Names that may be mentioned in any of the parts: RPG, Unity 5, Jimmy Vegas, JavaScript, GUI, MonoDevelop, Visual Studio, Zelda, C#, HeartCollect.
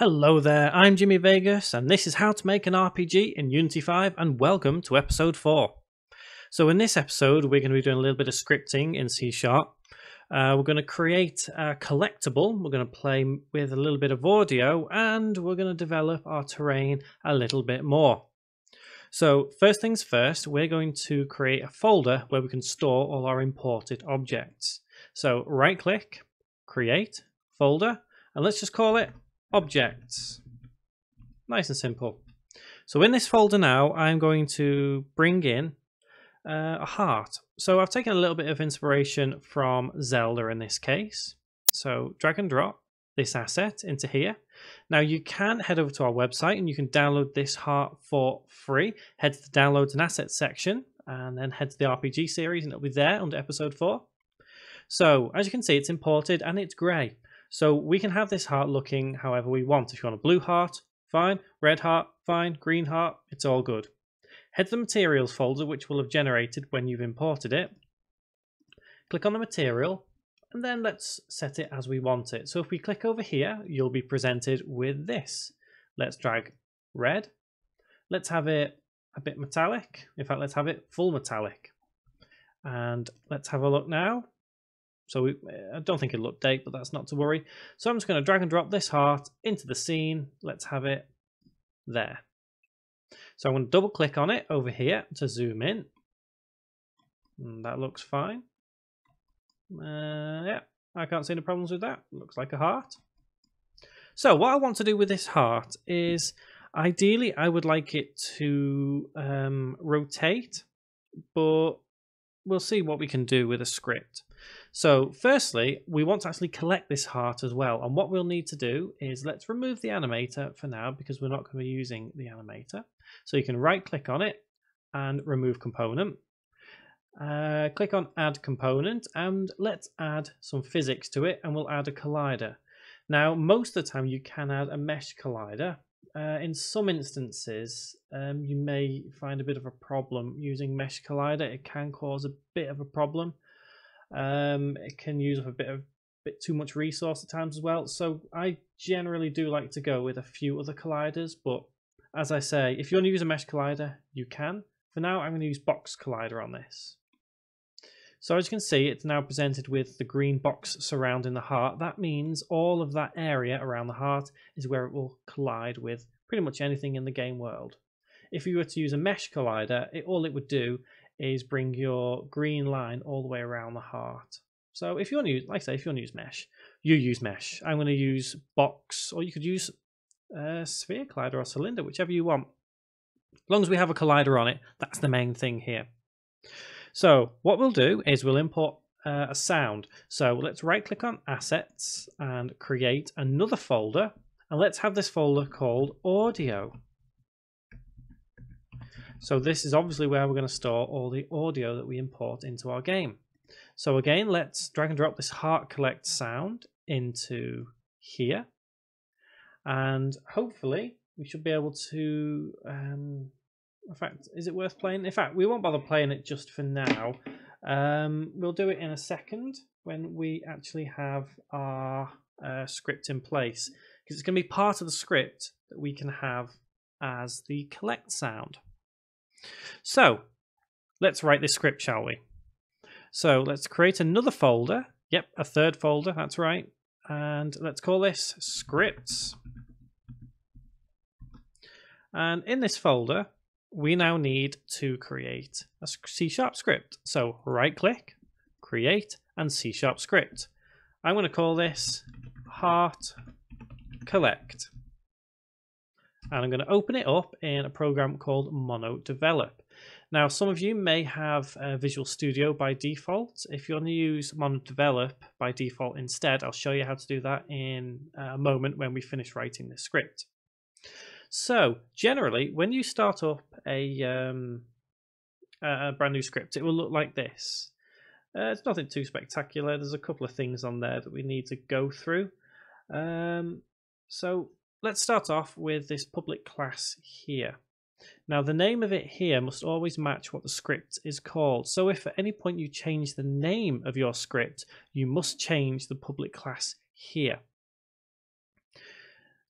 Hello there, I'm Jimmy Vegas and this is how to make an RPG in Unity 5 and welcome to episode 4. So in this episode we're going to be doing a little bit of scripting in C#. We're going to create a collectible, we're going to play with a little bit of audio and we're going to develop our terrain a little bit more. So first things first, we're going to create a folder where we can store all our imported objects. So right click, create, folder, and let's just call it Objects. Nice and simple. So in this folder now, I'm going to bring in a heart. So I've taken a little bit of inspiration from Zelda in this case. So drag and drop this asset into here. Now you can head over to our website and you can download this heart for free. Head to the downloads and assets section and then head to the RPG series and it'll be there under episode 4. So as you can see, it's imported and it's grey. So we can have this heart looking however we want. If you want a blue heart, fine. Red heart, fine. Green heart, it's all good. Head to the materials folder, which will have generated when you've imported it. Click on the material, and then let's set it as we want it. So if we click over here, you'll be presented with this. Let's drag red. Let's have it a bit metallic. In fact, let's have it full metallic. And let's have a look now. So I don't think it'll update, but that's not to worry. So I'm just going to drag and drop this heart into the scene. Let's have it there. So I'm going to double click on it over here to zoom in. And that looks fine. Yeah, I can't see any problems with that. Looks like a heart. So what I want to do with this heart is ideally I would like it to rotate, but we'll see what we can do with a script. So firstly, we want to actually collect this heart as well. And what we'll need to do is let's remove the animator for now because we're not going to be using the animator. So you can right click on it and remove component. Click on add component and let's add some physics to it and we'll add a collider. Now, most of the time you can add a mesh collider. In some instances, you may find a bit of a problem using mesh collider. It can cause a bit of a problem. It can use up a bit too much resource at times as well. So I generally do like to go with a few other colliders, but as I say, if you want to use a mesh collider, you can. For now, I'm going to use box collider on this. So as you can see, it's now presented with the green box surrounding the heart. That means all of that area around the heart is where it will collide with pretty much anything in the game world. If you were to use a mesh collider, all it would do is bring your green line all the way around the heart. So if you want to use, like I say, if you want to use mesh, you use mesh. I'm going to use box, or you could use sphere collider or cylinder, whichever you want. As long as we have a collider on it, that's the main thing here. So what we'll do is we'll import a sound. So let's right click on assets and create another folder. And let's have this folder called audio. So this is obviously where we're going to store all the audio that we import into our game. So again, let's drag and drop this HeartCollect sound into here. And hopefully we should be able to, in fact, is it worth playing? In fact, we won't bother playing it just for now. We'll do it in a second when we actually have our script in place, because it's going to be part of the script that we can have as the collect sound. So let's write this script, shall we? So let's create another folder. Yep, a third folder, that's right. And let's call this scripts. And in this folder, we now need to create a C# script. So right click, create, and C# script. I'm going to call this HeartCollect. And I'm going to open it up in a program called MonoDevelop. Now, some of you may have Visual Studio by default. If you want to use MonoDevelop by default instead, I'll show you how to do that in a moment when we finish writing this script. So generally, when you start up a brand new script, it will look like this. It's nothing too spectacular. There's a couple of things on there that we need to go through. So let's start off with this public class here. Now the name of it here must always match what the script is called. So if at any point you change the name of your script, you must change the public class here.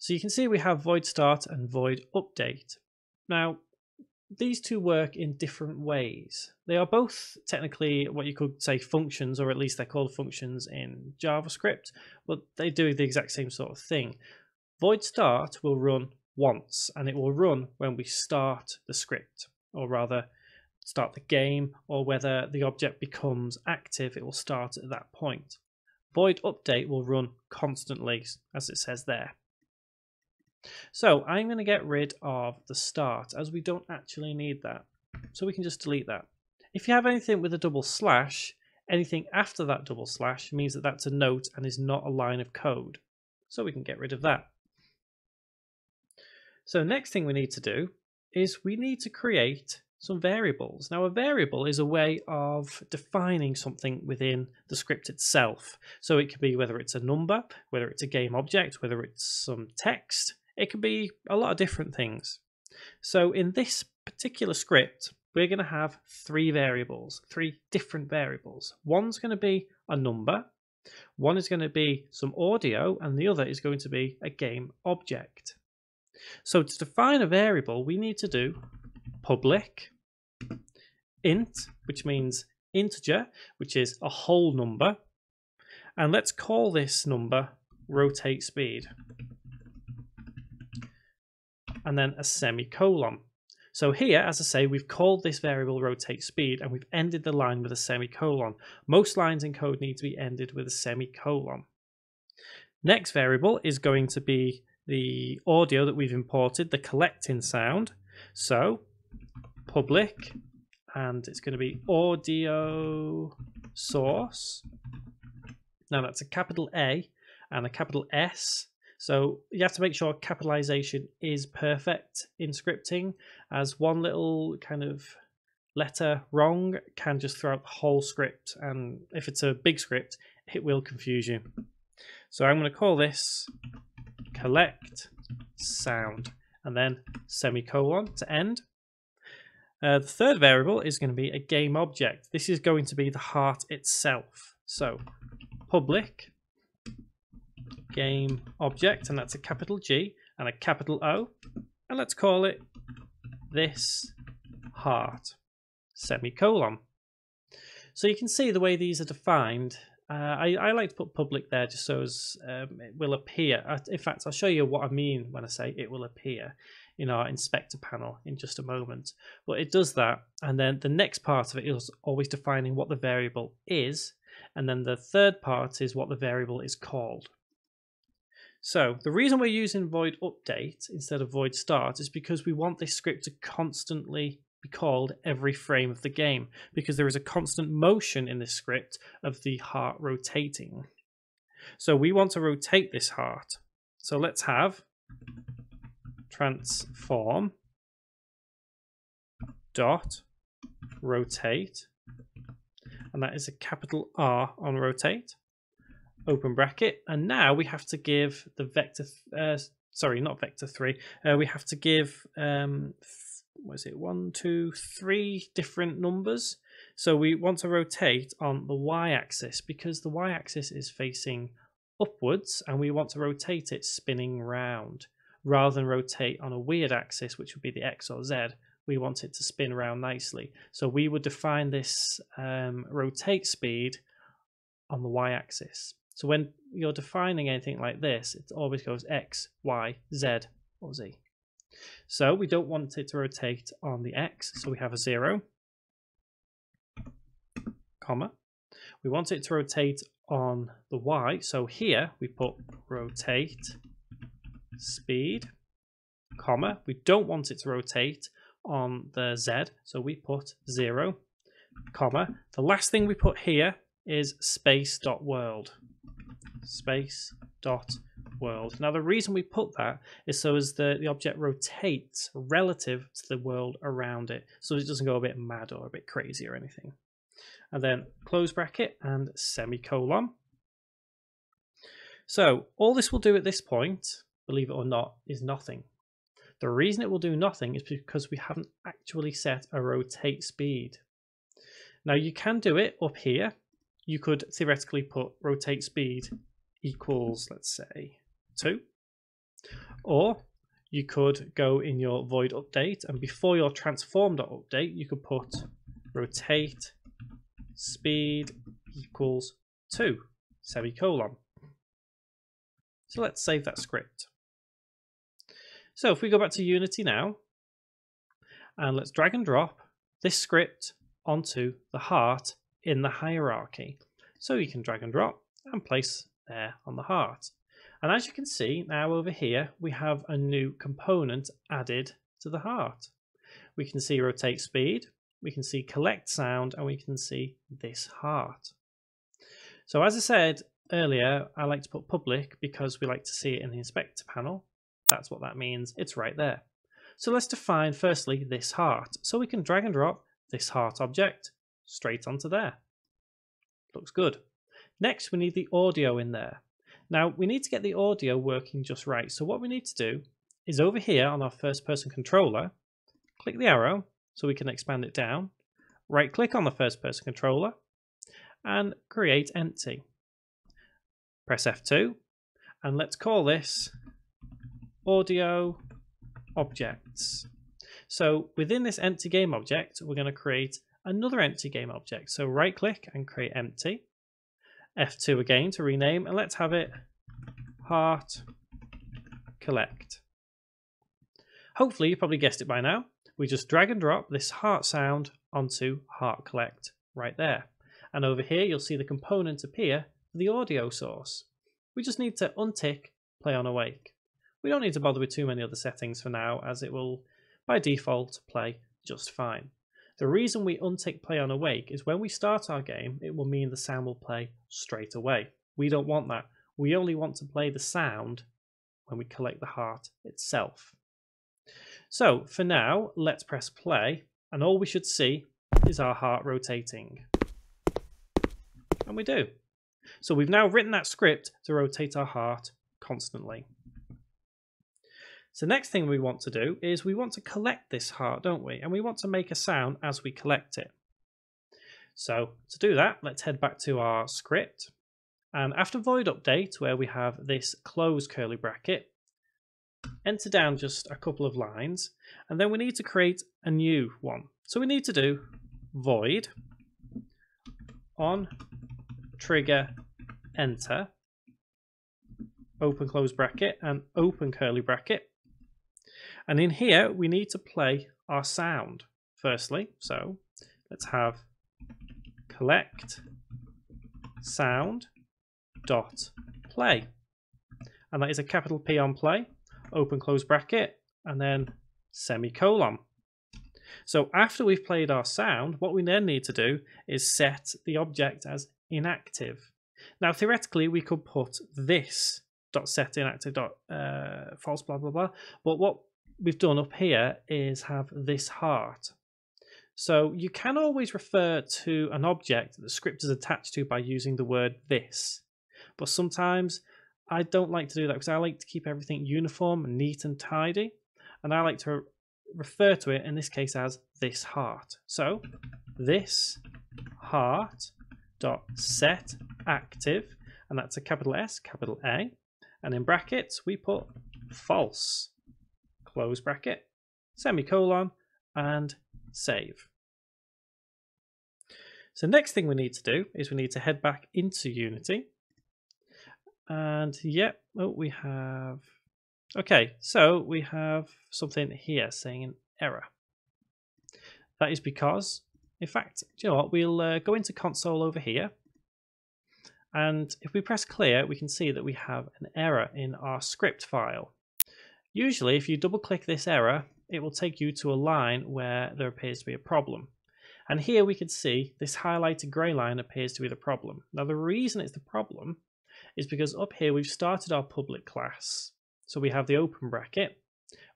So you can see we have void start and void update. Now, these two work in different ways. They are both technically what you could say functions, or at least they're called functions in JavaScript, but they do the exact same sort of thing. Void start will run once, and it will run when we start the script, or rather start the game, or whether the object becomes active, it will start at that point. Void update will run constantly, as it says there. So I'm going to get rid of the start, as we don't actually need that. So we can just delete that. If you have anything with a double slash, anything after that double slash means that that's a note and is not a line of code. So we can get rid of that. So next thing we need to do is we need to create some variables. Now, a variable is a way of defining something within the script itself. So it could be whether it's a number, whether it's a game object, whether it's some text. It could be a lot of different things. So in this particular script, we're going to have three variables, three different variables. One's going to be a number, one is going to be some audio, and the other is going to be a game object. So to define a variable, we need to do public int, which means integer, which is a whole number, and let's call this number rotate speed, and then a semicolon. So here, as I say, we've called this variable rotate speed and we've ended the line with a semicolon. Most lines in code need to be ended with a semicolon. Next variable is going to be the audio that we've imported, the collecting sound. So public, and it's going to be audio source. Now that's a capital A and a capital S. So you have to make sure capitalization is perfect in scripting, as one little kind of letter wrong can just throw out the whole script. And if it's a big script, it will confuse you. So I'm going to call this collect sound and then semicolon to end. The third variable is going to be a game object. This is going to be the heart itself. So public game object, and that's a capital G and a capital O, and let's call it this heart semicolon. So you can see the way these are defined. I like to put public there just so as it will appear. In fact, I'll show you what I mean when I say it will appear in our inspector panel in just a moment. But it does that, and then the next part of it is always defining what the variable is, and then the third part is what the variable is called. So the reason we're using void update instead of void start is because we want this script to constantly be called every frame of the game, because there is a constant motion in this script of the heart rotating. So we want to rotate this heart. So let's have transform dot rotate, and that is a capital R on rotate, open bracket, and now we have to give the vector, we have to give, what is it, 1, 2, 3 different numbers. So we want to rotate on the y-axis because the y-axis is facing upwards, and we want to rotate it spinning round rather than rotate on a weird axis, which would be the x or z. We want it to spin around nicely. So we would define this rotate speed on the y-axis. So when you're defining anything like this, it always goes X, Y, Z, or Z. So we don't want it to rotate on the X, so we have a 0, comma. We want it to rotate on the Y, so here we put rotate speed, comma. We don't want it to rotate on the Z, so we put 0, comma. The last thing we put here is space.world. Space.world. Now the reason we put that is so as the object rotates relative to the world around it, so it doesn't go a bit mad or a bit crazy or anything. And then close bracket and semicolon. So all this will do at this point, believe it or not, is nothing. The reason it will do nothing is because we haven't actually set a rotate speed. Now you can do it up here. You could theoretically put rotate speed equals, let's say, 2, Or you could go in your void update, and before your transform.update, you could put rotate speed equals 2, semicolon. So let's save that script. So if we go back to Unity now, and let's drag and drop this script onto the heart in the hierarchy. So you can drag and drop and place there on the heart. And as you can see now over here, we have a new component added to the heart. We can see rotate speed, we can see collect sound, and we can see this heart. So as I said earlier, I like to put public because we like to see it in the inspector panel. That's what that means. It's right there. So let's define firstly this heart. So we can drag and drop this heart object straight onto there. Looks good. Next, we need the audio in there. Now we need to get the audio working just right. So what we need to do is over here on our first person controller, click the arrow so we can expand it down, right click on the first person controller and create empty. Press F2 and let's call this audio objects. So within this empty game object, we're going to create another empty game object. So right click and create empty. F2 again to rename, and let's have it HeartCollect. Hopefully you probably guessed it by now. We just drag and drop this heart sound onto HeartCollect right there. And over here you'll see the component appear for the audio source. We just need to untick play on awake. We don't need to bother with too many other settings for now, as it will by default play just fine. The reason we untick play on awake is when we start our game, it will mean the sound will play straight away. We don't want that. We only want to play the sound when we collect the heart itself. So for now, let's press play, and all we should see is our heart rotating. And we do. So we've now written that script to rotate our heart constantly. So next thing we want to do is we want to collect this heart, don't we? And we want to make a sound as we collect it. So to do that, let's head back to our script. And after void update, where we have this close curly bracket, enter down just a couple of lines. And then we need to create a new one. So we need to do void on trigger enter, open close bracket and open curly bracket. And in here, we need to play our sound firstly. So let's have collect sound dot play. And that is a capital P on play, open close bracket, and then semicolon. So after we've played our sound, what we then need to do is set the object as inactive. Now, theoretically, we could put this dot set inactive dot false blah blah blah, but what we've done up here is have this heart. So you can always refer to an object that the script is attached to by using the word this, but sometimes I don't like to do that because I like to keep everything uniform and neat and tidy, and I like to refer to it in this case as this heart. So this heart dot set active, and that's a capital S capital A. And in brackets, we put false, close bracket, semicolon, and save. So next thing we need to do is we need to head back into Unity. And yep, we have something here saying an error. That is because, in fact, do you know what? We'll go into console over here. And if we press clear, we can see that we have an error in our script file. Usually, if you double click this error, it will take you to a line where there appears to be a problem. And here we can see this highlighted grey line appears to be the problem. Now, the reason it's the problem is because up here we've started our public class. So we have the open bracket.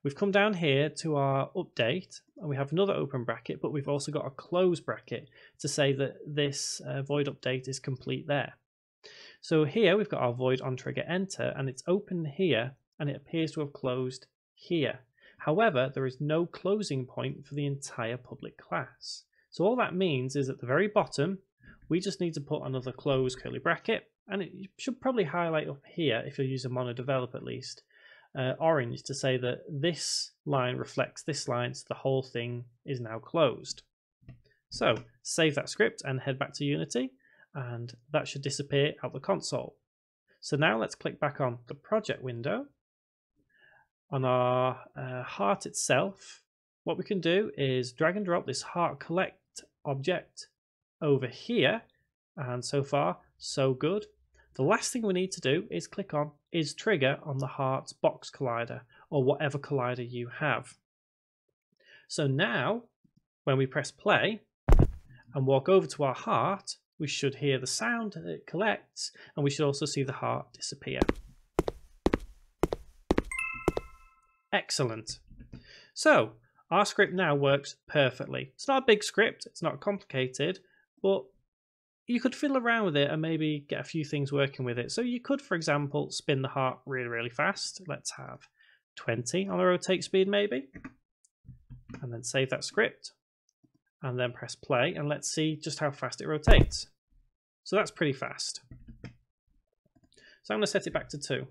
We've come down here to our update and we have another open bracket, but we've also got a close bracket to say that this void update is complete there. So here we've got our void on trigger enter, and it's open here and it appears to have closed here. However, there is no closing point for the entire public class. So all that means is at the very bottom, we just need to put another close curly bracket, and it should probably highlight up here if you're using MonoDevelop at least. orange to say that this line reflects this line, so the whole thing is now closed. So save that script and head back to Unity, and that should disappear out the console. So now let's click back on the project window. On our heart itself, what we can do is drag and drop this HeartCollect object over here, and so far so good. The last thing we need to do is click on isTrigger on the heart's box collider, or whatever collider you have. So now when we press play and walk over to our heart, we should hear the sound that it collects, and we should also see the heart disappear. Excellent. So our script now works perfectly. It's not a big script, it's not complicated, but you could fiddle around with it and maybe get a few things working with it. So you could, for example, spin the heart really, really fast. Let's have 20 on the rotate speed maybe, and then save that script and then press play, and let's see just how fast it rotates. So that's pretty fast. So I'm going to set it back to 2.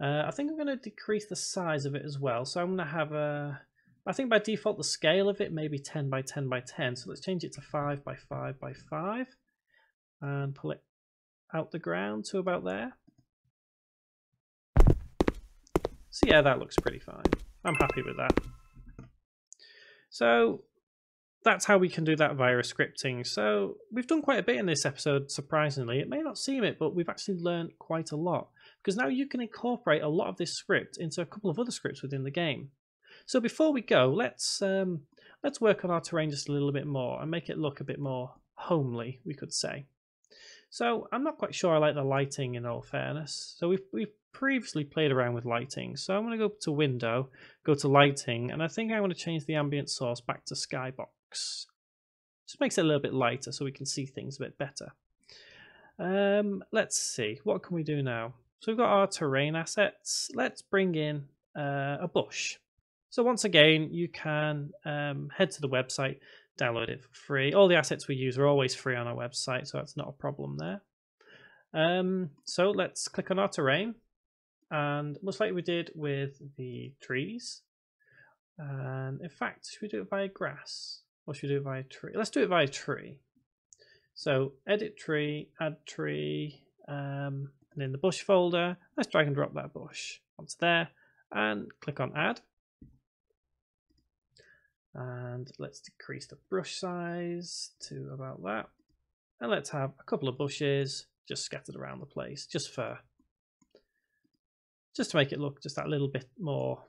I think I'm going to decrease the size of it as well. So I'm going to have a, I think by default the scale of it may be 10 by 10 by 10. So let's change it to 5 by 5 by 5 and pull it out the ground to about there. So yeah, that looks pretty fine. I'm happy with that. So that's how we can do that via scripting. So we've done quite a bit in this episode, surprisingly. It may not seem it, but we've actually learned quite a lot, because now you can incorporate a lot of this script into a couple of other scripts within the game. So before we go, let's work on our terrain just a little bit more and make it look a bit more homely, we could say. So I'm not quite sure I like the lighting, in all fairness. So we've previously played around with lighting. So I'm going to go to window, go to lighting, and I think I want to change the ambient source back to skybox. Just makes it a little bit lighter so we can see things a bit better. Let's see, what can we do now? So we've got our terrain assets. Let's bring in a bush. So once again, you can head to the website, download it for free. All the assets we use are always free on our website, so that's not a problem there. So let's click on our terrain, and much like we did with the trees, and in fact, should we do it via grass or should we do it via tree? Let's do it via tree. So edit tree, add tree, and in the bush folder, let's drag and drop that bush onto there and click on add. And let's decrease the brush size to about that, and let's have a couple of bushes just scattered around the place, just to make it look just that little bit more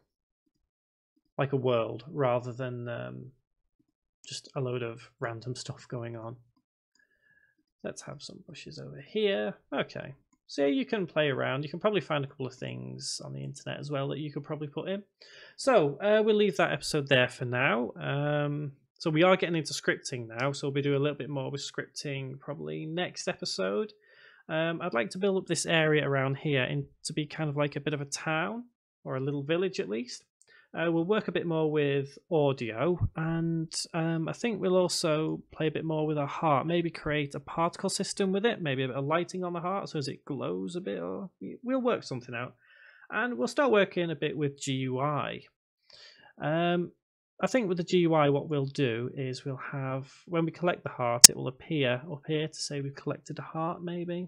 like a world rather than just a load of random stuff going on. Let's have some bushes over here. Okay, so you can play around. You can probably find a couple of things on the internet as well that you could probably put in. So we'll leave that episode there for now. So we are getting into scripting now. So we'll do a little bit more with scripting probably next episode. I'd like to build up this area around here to be kind of like a bit of a town or a little village at least. We'll work a bit more with audio, and I think we'll also play a bit more with our heart. Maybe create a particle system with it, maybe a bit of lighting on the heart so as it glows a bit, or we'll work something out. And we'll start working a bit with GUI. I think with the GUI what we'll do is we'll have, when we collect the heart, it will appear up here to say we've collected a heart maybe.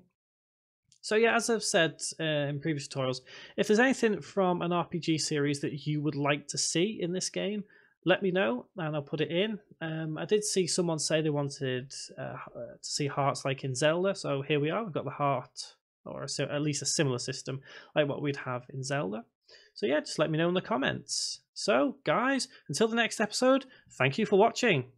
So yeah, as I've said in previous tutorials, if there's anything from an RPG series that you would like to see in this game, let me know and I'll put it in. I did see someone say they wanted to see hearts like in Zelda, so here we are. We've got the heart, or at least a similar system like what we'd have in Zelda. So yeah, just let me know in the comments. So guys, until the next episode, thank you for watching.